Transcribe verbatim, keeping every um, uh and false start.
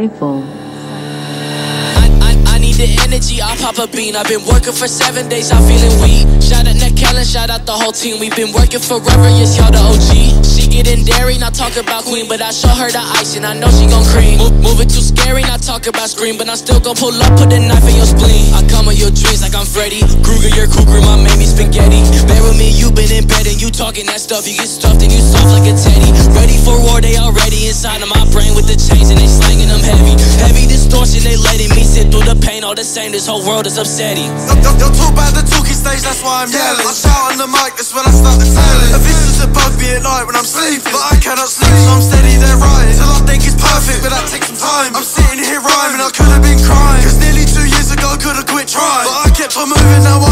disciple. The energy, I pop a bean. I've been working for seven days, I'm feeling weak. Shout out Nick Allen, shout out the whole team. We've been working forever, yes, y'all the O G. She getting dairy, not talk about queen, but I show her the ice and I know she gon' cream. Mo move it too scary, not talk about scream, but I'm still gon' pull up, put a knife in your spleen. I come with your dreams like I'm Freddy Kruger, your Kruger, my mammy spaghetti. Bear with me, you been in bed and you talking that stuff. You get stuffed and you soft like a teddy. Ready for war, they already inside of my brain with the chains and they slanging them heavy. Heavy distortion, they letting me sit through the pain. All the same, this whole world is upsetting. Yo, two by the talking stage, that's why I'm yelling. I shout on the mic, that's when I start to tell it. The visions above me at night when I'm sleeping, but I cannot sleep, so I'm steady, they're right. Till I think it's perfect, but that takes some time. I'm sitting here rhyming, I could have been crying, cause nearly two years ago I could have quit trying, but I kept on moving, now I